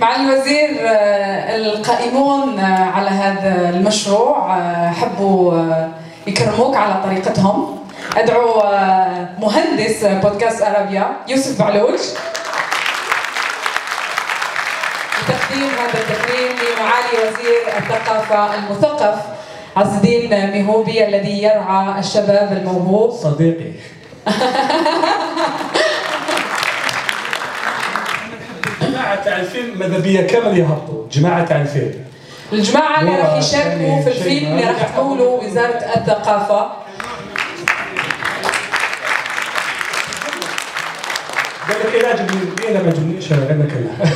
مع الوزير القائمون على هذا المشروع، حبوا يكرموك على طريقتهم. أدعو مهندس بودكاست أرابيا يوسف علوش لتقديم هذا التكريم لمعالي وزير الثقافة المثقف عز الدين مهوبية الذي يرعى الشباب الموهوب. صديقي. الجماعة تاع الفيلم ماذا بيا كامل يهبطوا، الجماعة تاع الفيلم. الجماعة اللي راح يشاركوا في الفيلم اللي راح تقولوا وزارة الثقافة. قال لك إلا جبني أنا ما جبنيش أنا كلا.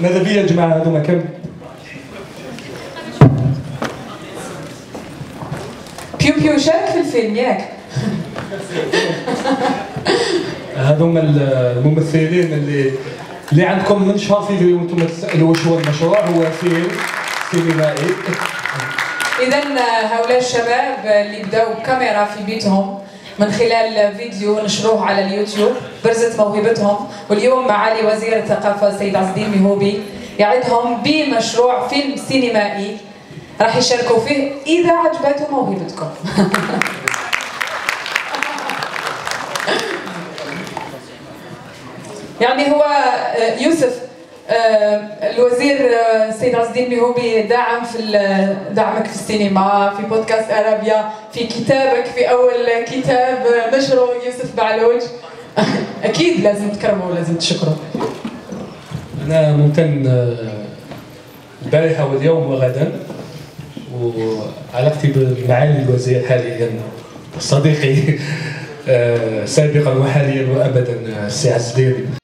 ماذا بيا الجماعة هذوما كامل. بيو بيو شارك في الفيلم ياك. هذوما الممثلين اللي عندكم منشار فيديو وانتم تسالوا واش هو المشروع، هو فيلم سينمائي. اذا هؤلاء الشباب اللي بداوا بكاميرا في بيتهم من خلال فيديو نشروه على اليوتيوب برزت موهبتهم، واليوم معالي وزير الثقافه السيد عز الدين مهوبي يعدهم بمشروع فيلم سينمائي راح يشاركوا فيه اذا عجبتهم موهبتكم. يعني هو يوسف الوزير السيد عز الدين مهوبي دعمك في السينما، في بودكاست أرابيا، في كتابك، في أول كتاب نشره يوسف بعلوج. أكيد لازم تكرمه ولازم تشكره. أنا ممتن البارحة واليوم وغدا، وعلاقتي بمعالي الوزير حاليا صديقي سابقا وحاليا وأبدا السي عز الدين